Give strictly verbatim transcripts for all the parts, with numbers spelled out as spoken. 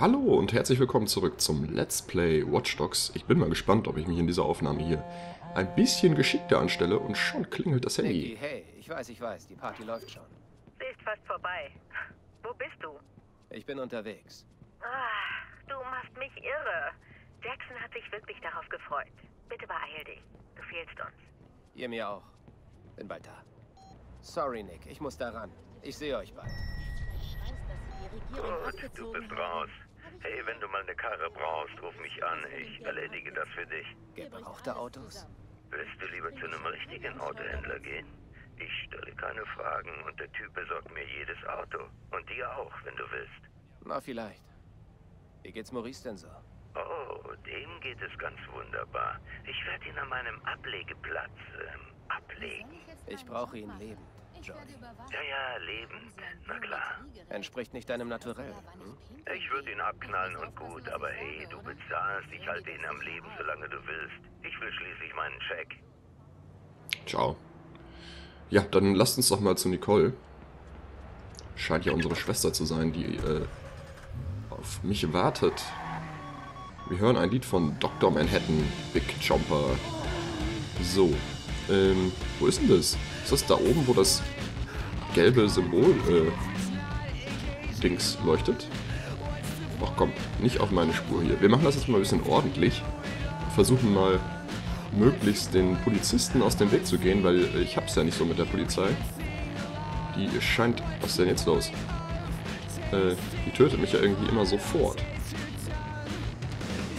Hallo und herzlich willkommen zurück zum Let's Play Watch Dogs. Ich bin mal gespannt, ob ich mich in dieser Aufnahme hier ein bisschen geschickter anstelle und schon klingelt das Handy. Nicky, hey, ich weiß, ich weiß, die Party läuft schon. Sie ist fast vorbei. Wo bist du? Ich bin unterwegs. Ach, du machst mich irre. Jackson hat sich wirklich darauf gefreut. Bitte beeil dich, du fehlst uns. Ihr mir auch. Bin bald da. Sorry, Nick, ich muss da ran. Ich sehe euch bald. Gut, du bist raus. Hey, wenn du mal eine Karre brauchst, ruf mich an. Ich erledige das für dich. Gebrauchte Autos? Willst du lieber zu einem richtigen Autohändler gehen? Ich stelle keine Fragen und der Typ besorgt mir jedes Auto. Und dir auch, wenn du willst. Na, vielleicht. Wie geht's Maurice denn so? Oh, dem geht es ganz wunderbar. Ich werde ihn an meinem Ablegeplatz ähm, ablegen. Ich brauche ihn lebend, Johnny. Ja, ja, lebend. Na klar. Entspricht nicht deinem Naturell. Hm? Ich würde ihn abknallen und gut, aber hey, du bezahlst, ich halte ihn am Leben, solange du willst. Ich will schließlich meinen Check. Ciao. Ja, dann lasst uns doch mal zu Nicole. Scheint ja unsere Schwester zu sein, die äh, auf mich wartet. Wir hören ein Lied von Doktor Manhattan, Big Jumper. So, ähm, wo ist denn das? Ist das da oben, wo das gelbe Symbol, äh, Dings leuchtet? Ach komm, nicht auf meine Spur hier. Wir machen das jetzt mal ein bisschen ordentlich. Versuchen mal, möglichst den Polizisten aus dem Weg zu gehen, weil ich hab's ja nicht so mit der Polizei. Die scheint... Was ist denn jetzt los? Äh, die tötet mich ja irgendwie immer sofort.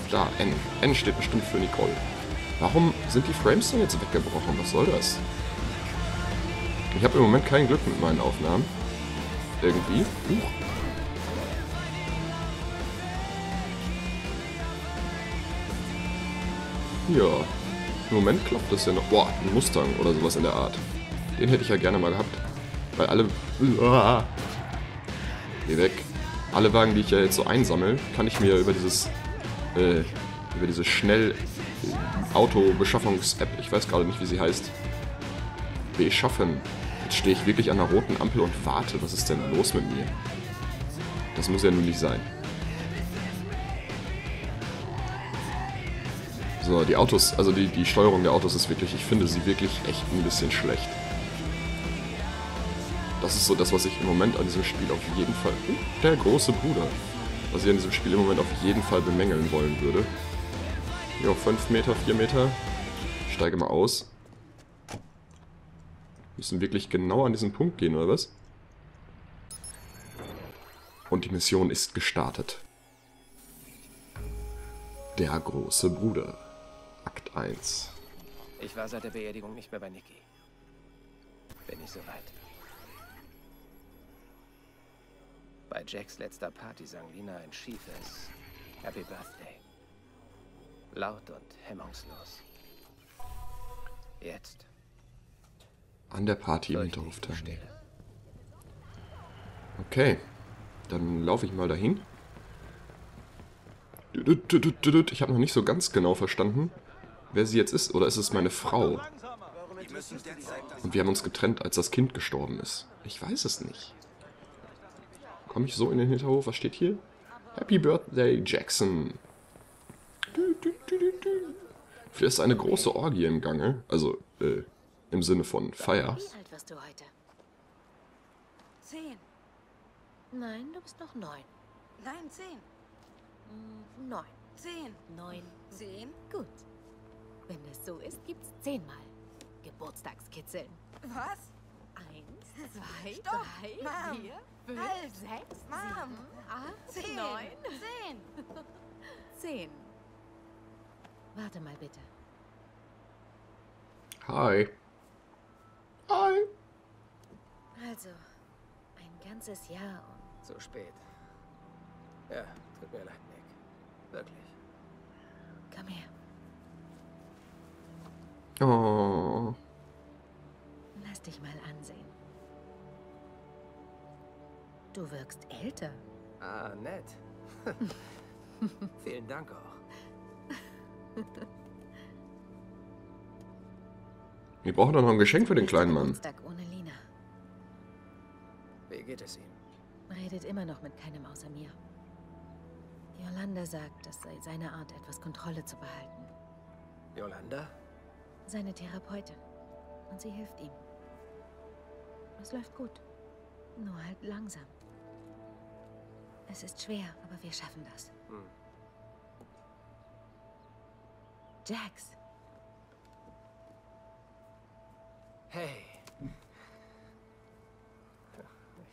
Da, N. N steht bestimmt für Nicole. Warum sind die Frames denn jetzt weggebrochen? Was soll das? Ich habe im Moment kein Glück mit meinen Aufnahmen. Irgendwie. Huch. Ja. Im Moment klappt das ja noch. Boah, ein Mustang oder sowas in der Art. Den hätte ich ja gerne mal gehabt. Weil alle... Uah. Geh weg. Alle Wagen, die ich ja jetzt so einsammle, kann ich mir über dieses... Äh, über diese Schnell-Auto-Beschaffungs-App, ich weiß gerade nicht, wie sie heißt, beschaffen. Jetzt stehe ich wirklich an einer roten Ampel und warte, was ist denn los mit mir? Das muss ja nun nicht sein. So, die Autos, also die, die Steuerung der Autos ist wirklich, ich finde sie wirklich echt ein bisschen schlecht. Das ist so das, was ich im Moment an diesem Spiel auf jeden Fall... Der große Bruder... was ich in diesem Spiel im Moment auf jeden Fall bemängeln wollen würde. Ja, fünf Meter, vier Meter. Ich steige mal aus. Wir müssen wirklich genau an diesen Punkt gehen, oder was? Und die Mission ist gestartet. Der große Bruder. Akt eins. Ich war seit der Beerdigung nicht mehr bei Nicky. Bin ich soweit. Bei Jacks letzter Party sang Lina ein schiefes Happy Birthday. Laut und hemmungslos. Jetzt. An der Party im Hinterhof. Okay. Dann laufe ich mal dahin. Ich habe noch nicht so ganz genau verstanden, wer sie jetzt ist. Oder ist es meine Frau? Und wir haben uns getrennt, als das Kind gestorben ist. Ich weiß es nicht. Komme ich so in den Hinterhof? Was steht hier? Happy Birthday, Jackson. Du, du, du, du, du. Vielleicht ist eine große Orgie im Gange. Also, äh, im Sinne von Feier. Wie alt warst du heute? Zehn. Nein, du bist noch neun. Nein, zehn. Neun. Zehn. Neun. Zehn. Gut. Wenn es so ist, gibt's zehnmal Geburtstagskitzeln. Was? Eins, zwei, Stopp. drei, Mom. vier, fünf, halt. sechs, Mom. sieben, acht, zehn. neun, zehn. zehn. Warte mal bitte. Hi. Hi. Also, ein ganzes Jahr und... So spät. Ja, tut mir leid, Nick. Wirklich. Komm her. Oh... Lass dich mal ansehen. Du wirkst älter. Ah, nett. Vielen Dank auch. Wir brauchen doch noch ein Geschenk für den kleinen Mann. Ohne Lina. Wie geht es ihm? Redet immer noch mit keinem außer mir. Yolanda sagt, das sei seine Art, etwas Kontrolle zu behalten. Yolanda? Seine Therapeutin. Und sie hilft ihm. Es läuft gut. Nur halt langsam. Es ist schwer, aber wir schaffen das. Hm. Jax! Hey!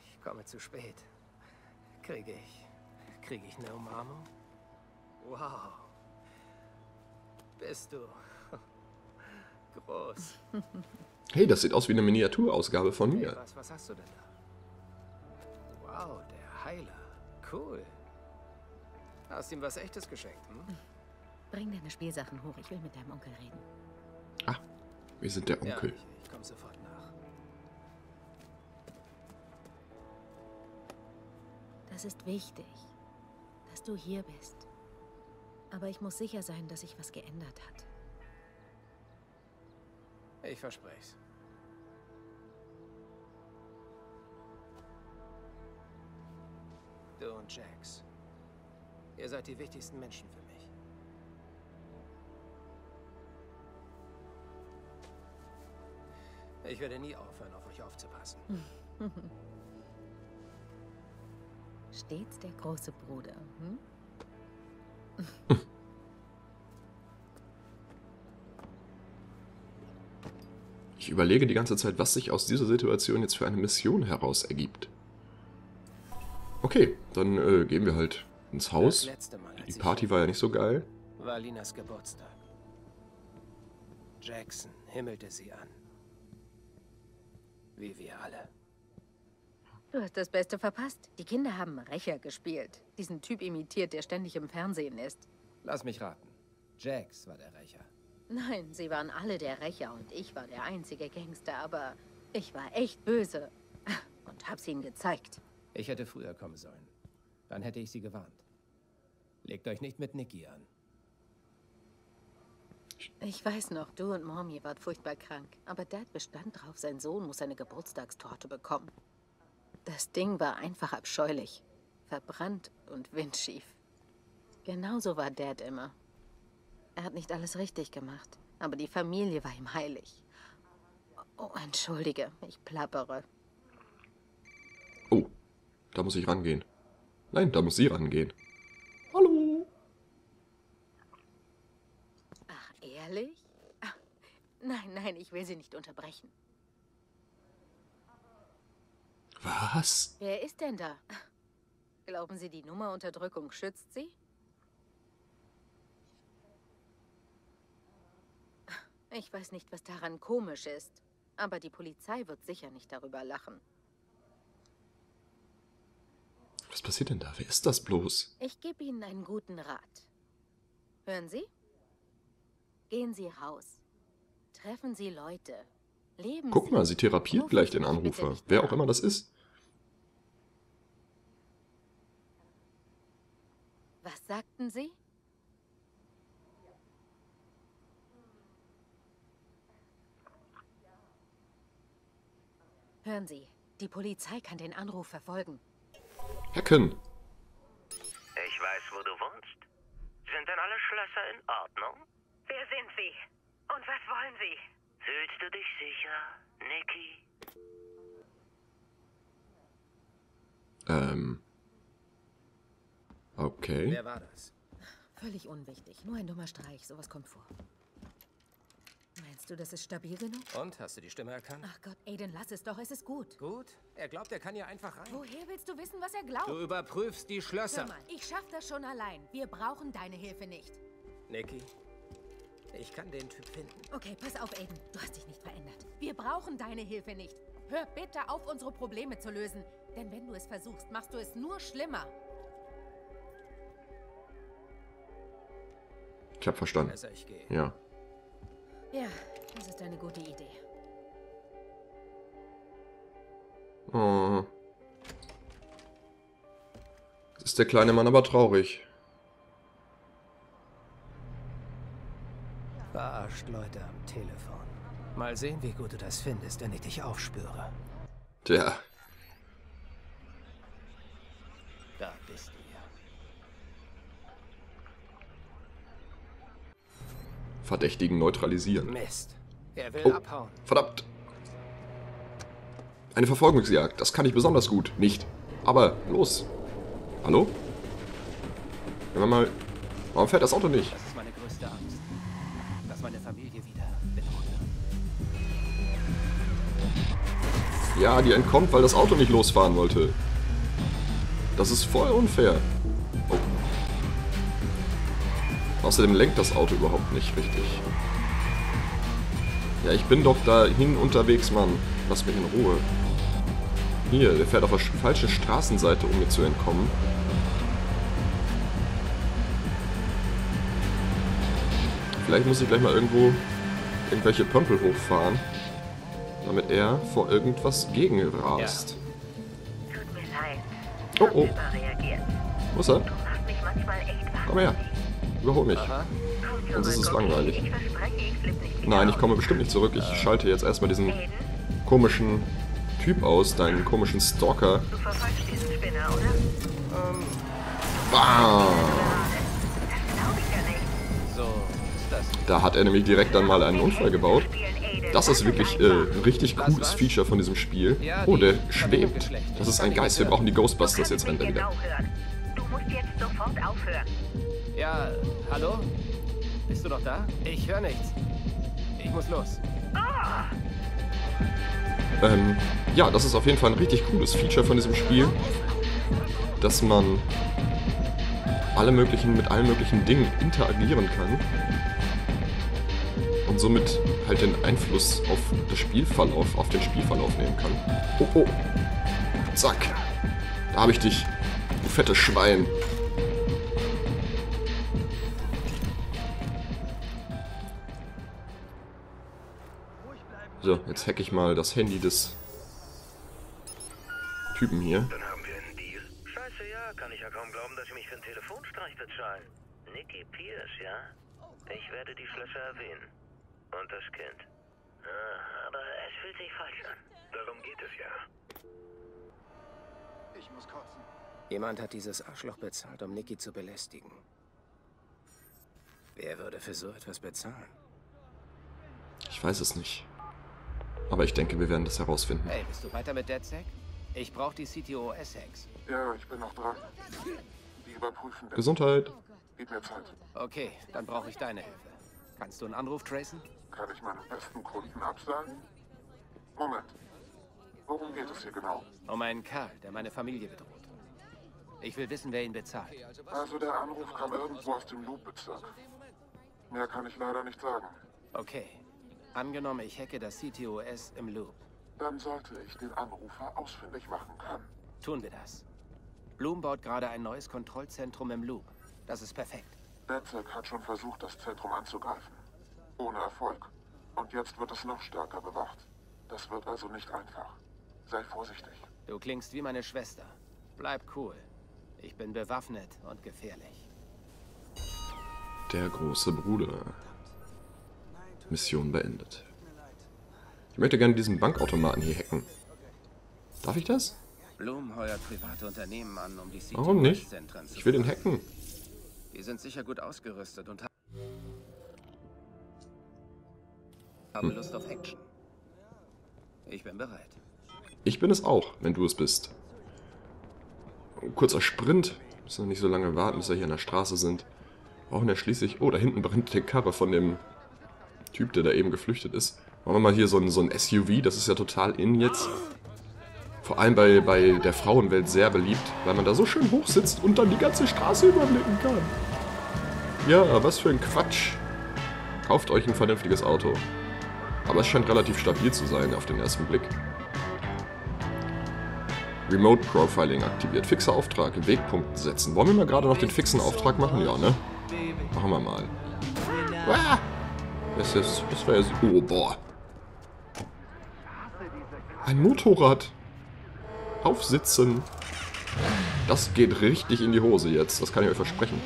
Ich komme zu spät. Kriege ich... Kriege ich eine Umarmung? Wow! Bist du... groß. Hey, das sieht aus wie eine Miniaturausgabe von mir. Hey, was, was hast du denn da? Wow, der Heiler. Cool. Hast ihm was Echtes geschenkt, hm? Bring deine Spielsachen hoch, ich will mit deinem Onkel reden. Ah, wir sind der Onkel. Ja, ich, ich komm sofort nach. Das ist wichtig, dass du hier bist. Aber ich muss sicher sein, dass sich was geändert hat. Ich verspreche es. Du und Jax. Ihr seid die wichtigsten Menschen für mich. Ich werde nie aufhören, auf euch aufzupassen. Stets der große Bruder, hm? Ich überlege die ganze Zeit, was sich aus dieser Situation jetzt für eine Mission heraus ergibt. Okay, dann äh, gehen wir halt ins Haus. Letzte Mal, die Party war ja nicht so geil. War Linas Geburtstag. Jackson himmelte sie an. Wie wir alle. Du hast das Beste verpasst. Die Kinder haben Rächer gespielt. Diesen Typ imitiert, der ständig im Fernsehen ist. Lass mich raten. Jax war der Rächer. Nein, sie waren alle der Rächer und ich war der einzige Gangster, aber ich war echt böse. Und hab's ihnen gezeigt. Ich hätte früher kommen sollen. Dann hätte ich sie gewarnt. Legt euch nicht mit Nicky an. Ich weiß noch, du und Mommy wart furchtbar krank. Aber Dad bestand drauf, sein Sohn muss eine Geburtstagstorte bekommen. Das Ding war einfach abscheulich. Verbrannt und windschief. Genauso war Dad immer. Er hat nicht alles richtig gemacht. Aber die Familie war ihm heilig. Oh, entschuldige, ich plappere. Oh. Da muss ich rangehen. Nein, da muss sie rangehen. Hallo. Ach, ehrlich? Ach, nein, nein, ich will sie nicht unterbrechen. Was? Wer ist denn da? Glauben Sie, die Nummerunterdrückung schützt sie? Ich weiß nicht, was daran komisch ist, aber die Polizei wird sicher nicht darüber lachen. Was passiert denn da? Wer ist das bloß? Ich gebe Ihnen einen guten Rat. Hören Sie? Gehen Sie raus. Treffen Sie Leute. Leben Sie. Guck mal, sie therapiert gleich den Anrufer. Wer auch immer das ist. Was sagten Sie? Hören Sie, die Polizei kann den Anruf verfolgen. Hacken. Ich weiß, wo du wohnst. Sind denn alle Schlösser in Ordnung? Wer sind Sie? Und was wollen Sie? Fühlst du dich sicher, Nicky? Ähm. Okay. Wer war das? Völlig unwichtig. Nur ein dummer Streich. Sowas kommt vor. Meinst du, das ist stabil genug? Und? Hast du die Stimme erkannt? Ach Gott, Aiden, lass es doch, es ist gut. Gut? Er glaubt, er kann hier einfach rein. Woher willst du wissen, was er glaubt? Du überprüfst die Schlösser. Hör mal, ich schaff das schon allein. Wir brauchen deine Hilfe nicht. Nicky, ich kann den Typ finden. Okay, pass auf, Aiden. Du hast dich nicht verändert. Wir brauchen deine Hilfe nicht. Hör bitte auf, unsere Probleme zu lösen. Denn wenn du es versuchst, machst du es nur schlimmer. Ich hab verstanden. Ich gehe. Ja. Ja, das ist eine gute Idee. Oh. Jetzt ist der kleine Mann aber traurig. Verarscht Leute am Telefon. Mal sehen, wie gut du das findest, wenn ich dich aufspüre. Tja. Da bist du ja. Verdächtigen neutralisieren. Mist. Er will oh, abhauen. Verdammt. Eine Verfolgungsjagd. Das kann ich besonders gut. Nicht. Aber los. Hallo? Wenn man mal... Warum fährt das Auto nicht? Das ist meine größte Angst. Dass meine Familie wieder bedroht. Ja, die entkommt, weil das Auto nicht losfahren wollte. Das ist voll unfair. Oh. Außerdem lenkt das Auto überhaupt nicht richtig. Ja, ich bin doch dahin unterwegs, Mann. Lass mich in Ruhe. Hier, der fährt auf der falschen Straßenseite, um mir zu entkommen. Vielleicht muss ich gleich mal irgendwo irgendwelche Pömpel hochfahren, damit er vor irgendwas gegenrast. Ja. Tut mir leid. Oh, oh. Wo ist er? Komm her. Überhol mich. Aha. Sonst ist es langweilig. Nein, ich komme bestimmt nicht zurück. Ich schalte jetzt erstmal diesen komischen Typ aus, deinen komischen Stalker. Du verfolgst diesen Spinner, oder? Ähm. Bah! Da hat er nämlich direkt dann mal einen Unfall gebaut. Das ist wirklich äh, richtig cooles Feature von diesem Spiel. Oh, der schwebt. Das ist ein Geist. Wir brauchen die Ghostbusters jetzt endlich wieder. Du musst jetzt sofort aufhören. Ja, hallo? Bist du noch da? Ich höre nichts. Ich muss los. Ähm, ja, das ist auf jeden Fall ein richtig cooles Feature von diesem Spiel, dass man alle möglichen, mit allen möglichen Dingen interagieren kann und somit halt den Einfluss auf das Spielverlauf, auf den Spielverlauf nehmen kann. Oh, oh. Zack. Da habe ich dich, du fette Schwein. So, jetzt hacke ich mal das Handy des Typen hier. Dann haben wir einen Deal. Scheiße, ja, kann ich ja kaum glauben, dass Sie mich für einen Telefonstreich bezahlen. Nicky Pearce, ja? Ich werde die Schlösser erwähnen. Und das Kind. Ah, aber es fühlt sich falsch an. Darum geht es ja. Ich muss kotzen. Jemand hat dieses Arschloch bezahlt, um Nicky zu belästigen. Wer würde für so etwas bezahlen? Ich weiß es nicht. Aber ich denke, wir werden das herausfinden. Hey, bist du weiter mit DeadSec? Ich brauche die C T O S Essex. Ja, ich bin noch dran. Die überprüfen. Gesundheit. Gib mir Zeit. Okay, dann brauche ich deine Hilfe. Kannst du einen Anruf tracen? Kann ich meinen besten Kunden absagen? Moment. Worum geht es hier genau? Um einen Kerl, der meine Familie bedroht. Ich will wissen, wer ihn bezahlt. Also der Anruf kam irgendwo aus dem Loop-Bezirk. Mehr kann ich leider nicht sagen. Okay. Angenommen, ich hacke das C T O S im Loop. Dann sollte ich den Anrufer ausfindig machen können. Tun wir das. Bloom baut gerade ein neues Kontrollzentrum im Loop. Das ist perfekt. DeadSec hat schon versucht, das Zentrum anzugreifen. Ohne Erfolg. Und jetzt wird es noch stärker bewacht. Das wird also nicht einfach. Sei vorsichtig. Du klingst wie meine Schwester. Bleib cool. Ich bin bewaffnet und gefährlich. Der große Bruder. Mission beendet. Ich möchte gerne diesen Bankautomaten hier hacken. Darf ich das? Bloom heuert private Unternehmen an, um die C T O S. Warum nicht? Ich will den hacken. Die sind sicher gut ausgerüstet und haben hm. Lust auf Action. Ich bin bereit. Ich bin es auch, wenn du es bist. Ein kurzer Sprint. Wir müssen noch nicht so lange warten, bis wir hier an der Straße sind. Wir brauchen ja schließlich... Oh, da hinten brennt die Karre von dem... Typ, der da eben geflüchtet ist. Machen wir mal hier so ein, so ein S U V, das ist ja total in jetzt. Vor allem bei, bei der Frauenwelt sehr beliebt, weil man da so schön hoch sitzt und dann die ganze Straße überblicken kann. Ja, was für ein Quatsch. Kauft euch ein vernünftiges Auto. Aber es scheint relativ stabil zu sein auf den ersten Blick. Remote Profiling aktiviert. Fixer Auftrag. Wegpunkt setzen. Wollen wir mal gerade noch den fixen Auftrag machen? Ja, ne? Machen wir mal. Ah! Das ist, das war jetzt, oh, boah. Ein Motorrad. Aufsitzen. Das geht richtig in die Hose jetzt. Das kann ich euch versprechen.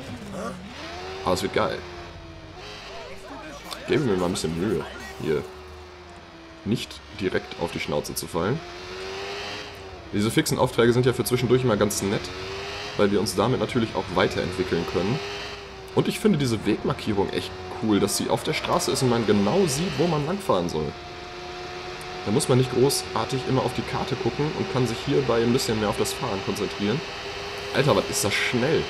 Aber es wird geil. Geben wir mir mal ein bisschen Mühe, hier nicht direkt auf die Schnauze zu fallen. Diese fixen Aufträge sind ja für zwischendurch immer ganz nett, weil wir uns damit natürlich auch weiterentwickeln können. Und ich finde diese Wegmarkierung echt cool, dass sie auf der Straße ist und man genau sieht, wo man langfahren soll. Da muss man nicht großartig immer auf die Karte gucken und kann sich hierbei ein bisschen mehr auf das Fahren konzentrieren. Alter, was ist das schnell?